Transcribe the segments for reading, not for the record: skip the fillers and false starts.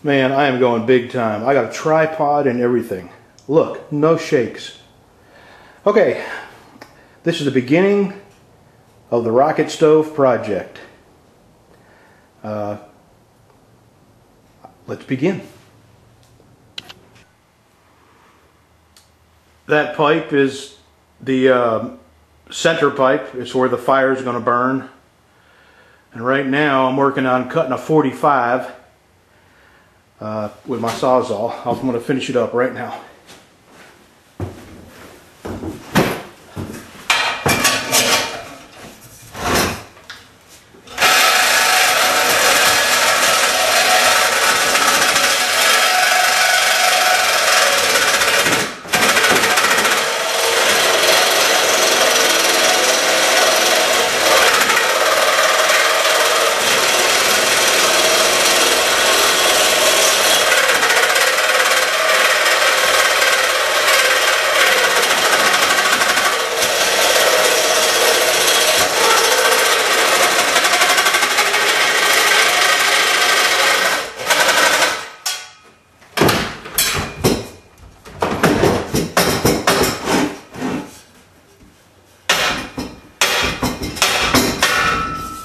Man, I am going big time. I got a tripod and everything. Look, no shakes. Okay, this is the beginning of the rocket stove project. Let's begin. That pipe is the center pipe. It's where the fire is going to burn. And right now I'm working on cutting a 45. With my Sawzall. I'm going to finish it up right now.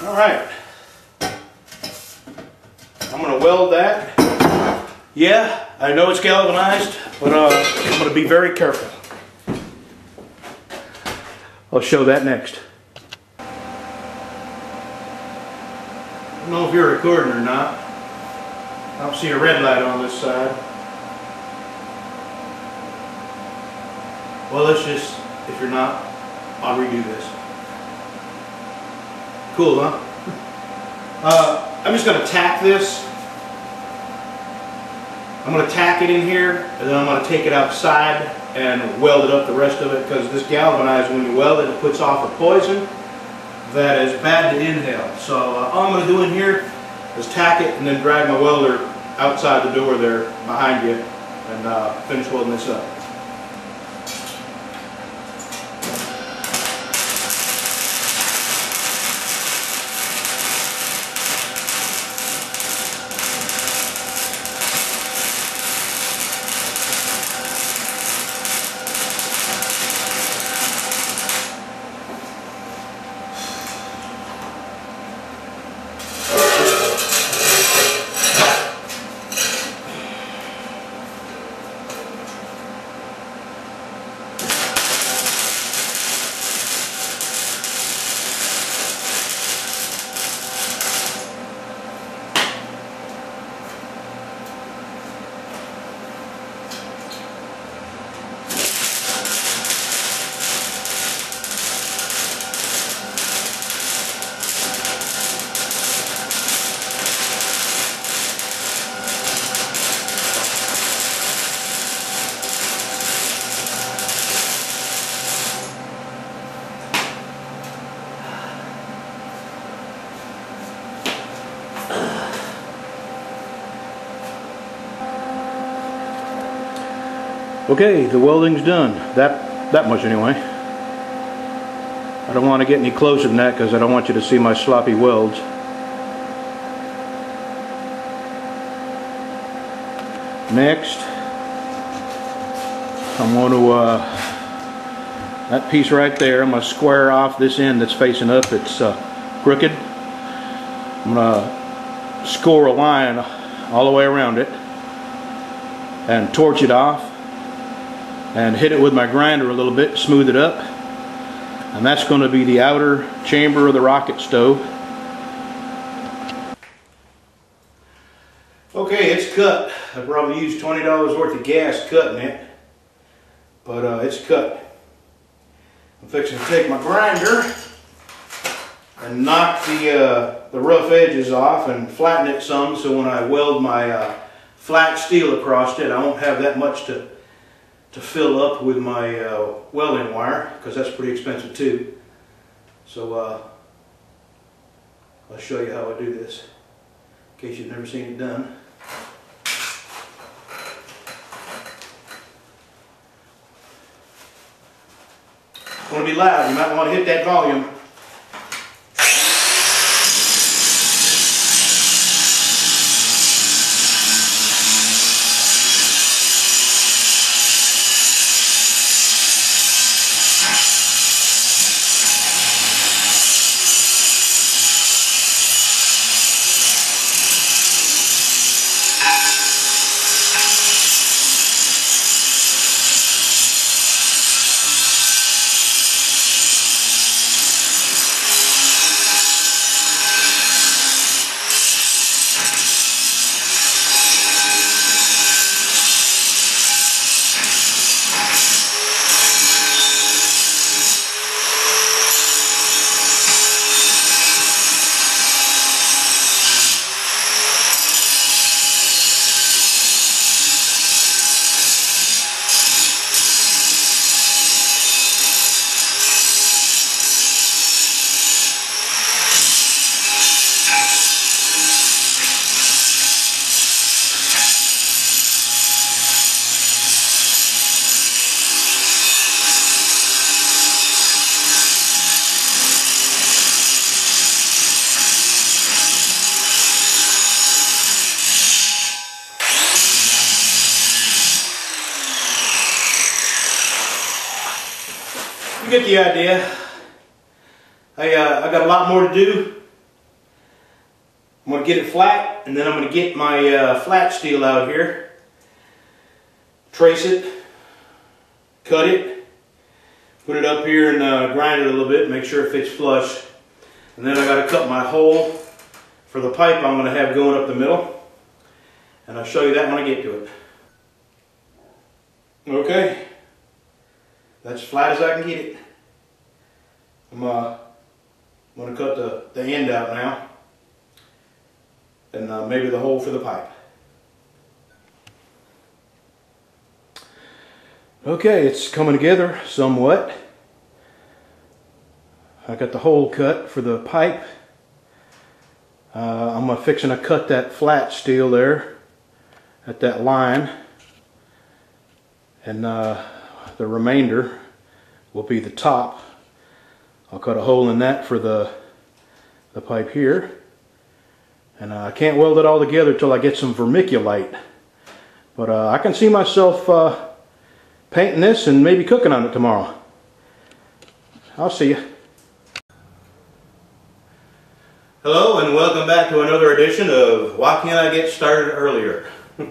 Alright, I'm going to weld that. Yeah, I know it's galvanized, but I'm going to be very careful. I'll show that next. I don't know if you're recording or not. I don't see a red light on this side. Well, let's just, if you're not, I'll redo this. Cool, huh? I'm just going to tack this. I'm going to tack it in here, and then I'm going to take it outside and weld it up the rest of it, because this galvanized, when you weld it, it puts off a poison that is bad to inhale. So all I'm going to do in here is tack it and then drag my welder outside the door there behind you and finish welding this up. Okay, the welding's done. That much anyway. I don't want to get any closer than that because I don't want you to see my sloppy welds. Next, I'm going to that piece right there. I'm going to square off this end that's facing up. It's crooked. I'm going to score a line all the way around it and torch it off. And hit it with my grinder a little bit, smooth it up, and that's going to be the outer chamber of the rocket stove. Okay, it's cut. I probably used $20 worth of gas cutting it, but it's cut. I'm fixing to take my grinder and knock the rough edges off and flatten it some, so when I weld my flat steel across it, I won't have that much to fill up with my welding wire, because that's pretty expensive too. So I'll show you how I do this, in case you've never seen it done. It's going to be loud, you might want to hit that volume. get the idea. I got a lot more to do. I'm going to get it flat, and then I'm going to get my flat steel out here, trace it, cut it, put it up here and grind it a little bit, make sure it fits flush. And then I got to cut my hole for the pipe I'm going to have going up the middle, and I'll show you that when I get to it. Okay, that's as flat as I can get it. I'm going to cut the end out now, and maybe the hole for the pipe. Okay, it's coming together somewhat. I got the hole cut for the pipe. I'm fixing to cut that flat steel there at that line, and the remainder will be the top. I'll cut a hole in that for the pipe here, and I can't weld it all together till I get some vermiculite, but I can see myself painting this and maybe cooking on it tomorrow. I'll see you. Hello and welcome back to another edition of Why Can't I Get Started Earlier? I'm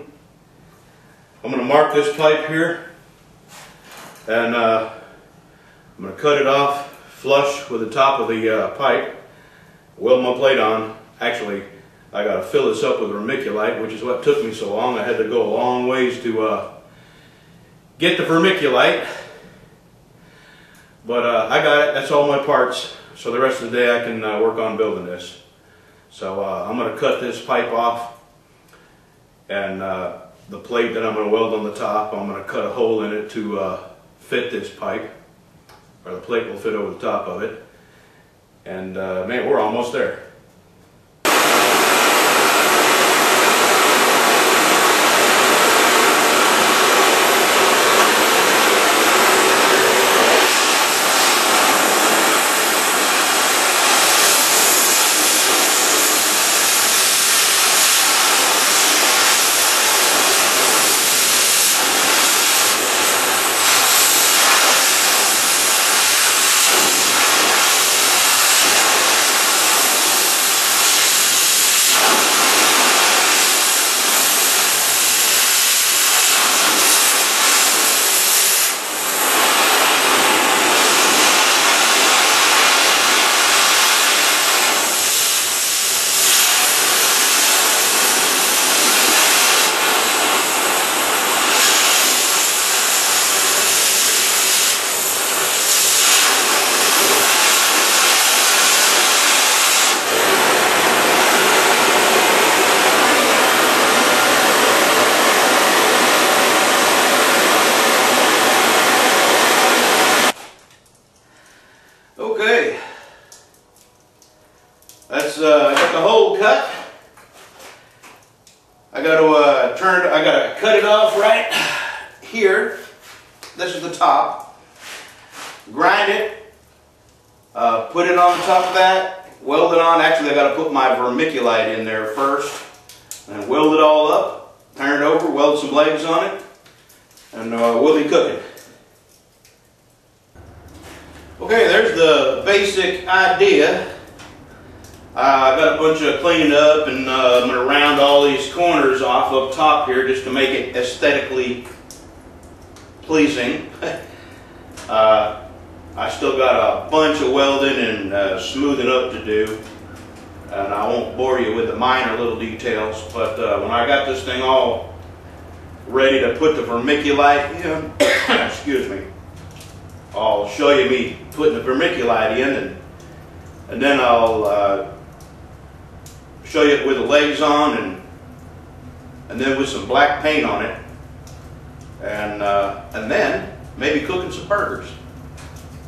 going to mark this pipe here, and I'm going to cut it off flush with the top of the pipe, weld my plate on. Actually, I got to fill this up with vermiculite, which is what took me so long. I had to go a long ways to get the vermiculite, but I got it. That's all my parts, so the rest of the day I can work on building this. So I'm going to cut this pipe off, and the plate that I'm going to weld on the top, I'm going to cut a hole in it to fit this pipe, or the plate will fit over the top of it. And man, we're almost there. I got the hole cut. I gotta cut it off right here. This is the top. Grind it. Put it on top of that. Weld it on. Actually, I gotta put my vermiculite in there first, and weld it all up. Turn it over. Weld some legs on it, and we'll be cooking. Okay, there's the basic idea. I got a bunch of cleaning up, and I'm going to round all these corners off up top here just to make it aesthetically pleasing. I still got a bunch of welding and smoothing up to do, and I won't bore you with the minor little details, but when I got this thing all ready to put the vermiculite in, excuse me, I'll show you me putting the vermiculite in, and then I'll show you it with the legs on, and then with some black paint on it, and then maybe cooking some burgers.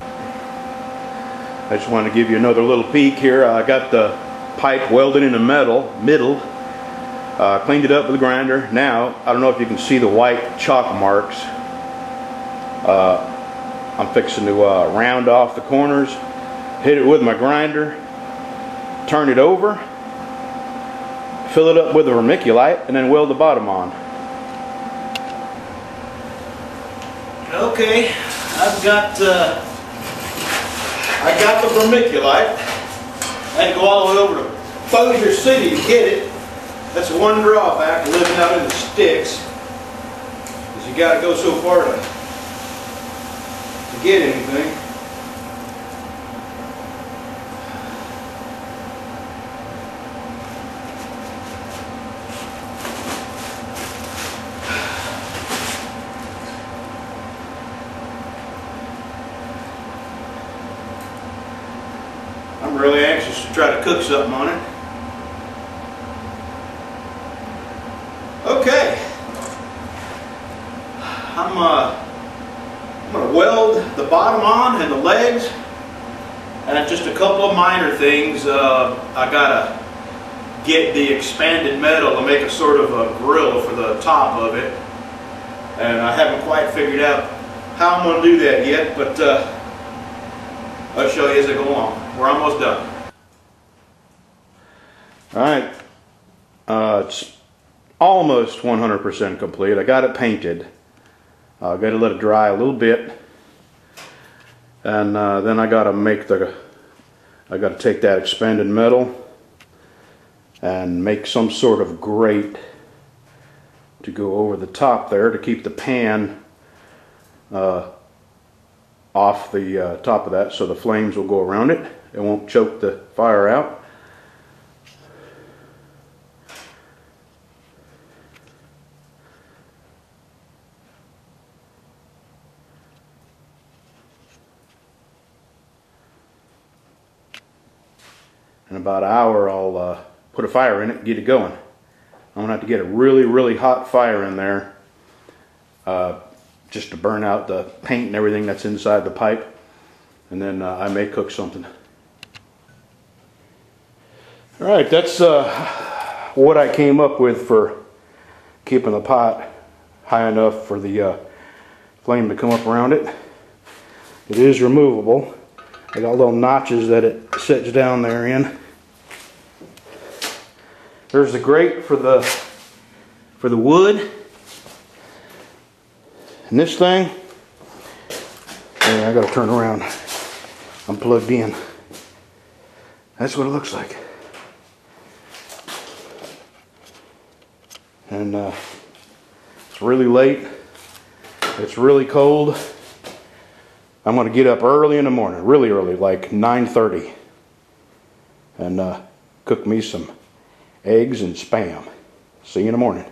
I just wanted to give you another little peek here. I got the pipe welded in the middle. Cleaned it up with a grinder. Now I don't know if you can see the white chalk marks. I'm fixing to round off the corners, hit it with my grinder, turn it over, fill it up with the vermiculite, and then weld the bottom on. Okay, I've got I got the vermiculite. I had to go all the way over to Foster City to get it. That's one drawback living out in the sticks, is you got to go so far to get anything. I'm really anxious to try to cook something on it. Okay, I'm going to weld the bottom on and the legs, and just a couple of minor things. I got to get the expanded metal to make a sort of a grill for the top of it, and I haven't quite figured out how I'm going to do that yet, but I'll show you as I go along. We're almost done. Alright, it's almost 100% complete. I got it painted. I got to let it dry a little bit, and then I got to make the. I got to take that expanded metal and make some sort of grate to go over the top there to keep the pan off the top of that, so the flames will go around it. It won't choke the fire out. In about an hour, I'll put a fire in it and get it going. I'm going to have to get a really, really hot fire in there just to burn out the paint and everything that's inside the pipe. And then I may cook something. Alright, that's what I came up with for keeping the pot high enough for the flame to come up around it. It is removable. I got little notches that it sets down there in. There's the grate for the wood. And this thing, I gotta turn around. I'm plugged in. That's what it looks like. And it's really late. It's really cold. I'm gonna get up early in the morning, really early, like 9:30, and cook me some eggs and Spam. See you in the morning.